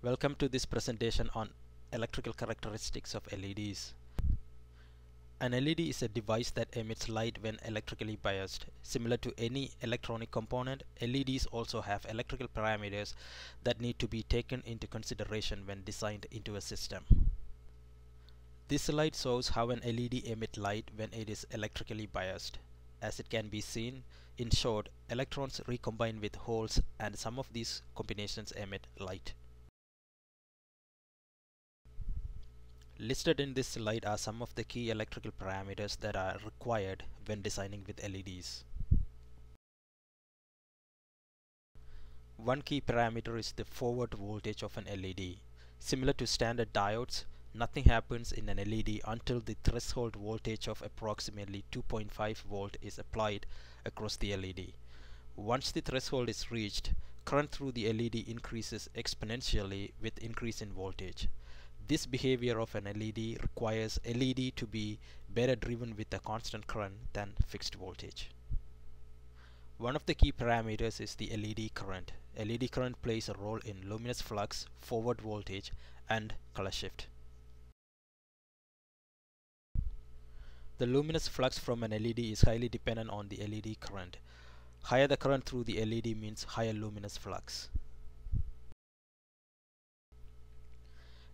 Welcome to this presentation on electrical characteristics of LEDs. An LED is a device that emits light when electrically biased. Similar to any electronic component, LEDs also have electrical parameters that need to be taken into consideration when designed into a system. This slide shows how an LED emits light when it is electrically biased. As it can be seen, in short, electrons recombine with holes and some of these combinations emit light. Listed in this slide are some of the key electrical parameters that are required when designing with LEDs. One key parameter is the forward voltage of an LED. Similar to standard diodes, nothing happens in an LED until the threshold voltage of approximately 2.5 volt is applied across the LED. Once the threshold is reached, current through the LED increases exponentially with increase in voltage. This behavior of an LED requires LED to be better driven with a constant current than fixed voltage. One of the key parameters is the LED current. LED current plays a role in luminous flux, forward voltage, and color shift. The luminous flux from an LED is highly dependent on the LED current. Higher the current through the LED means higher luminous flux.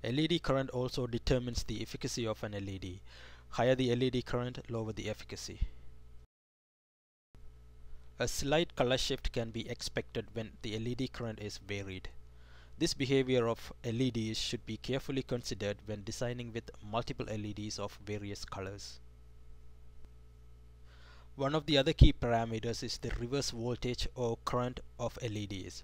LED current also determines the efficacy of an LED. Higher the LED current, lower the efficacy. A slight color shift can be expected when the LED current is varied. This behavior of LEDs should be carefully considered when designing with multiple LEDs of various colors. One of the other key parameters is the reverse voltage or current of LEDs.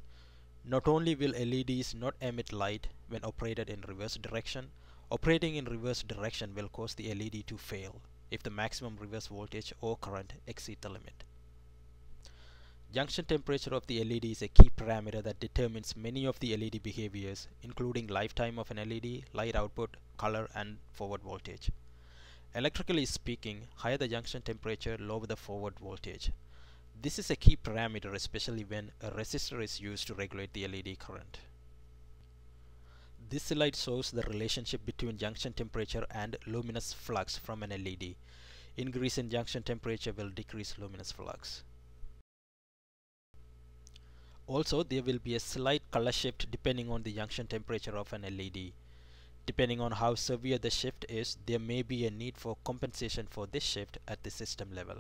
Not only will LEDs not emit light when operated in reverse direction, operating in reverse direction will cause the LED to fail if the maximum reverse voltage or current exceeds the limit. Junction temperature of the LED is a key parameter that determines many of the LED behaviors, including lifetime of an LED, light output, color, and forward voltage. Electrically speaking, higher the junction temperature, lower the forward voltage. This is a key parameter, especially when a resistor is used to regulate the LED current. This slide shows the relationship between junction temperature and luminous flux from an LED. Increase in junction temperature will decrease luminous flux. Also, there will be a slight color shift depending on the junction temperature of an LED. Depending on how severe the shift is, there may be a need for compensation for this shift at the system level.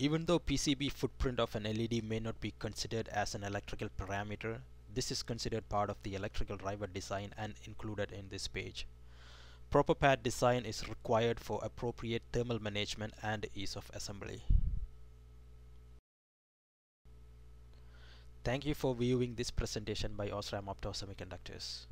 Even though PCB footprint of an LED may not be considered as an electrical parameter, this is considered part of the electrical driver design and included in this page. Proper pad design is required for appropriate thermal management and ease of assembly. Thank you for viewing this presentation by OSRAM Opto Semiconductors.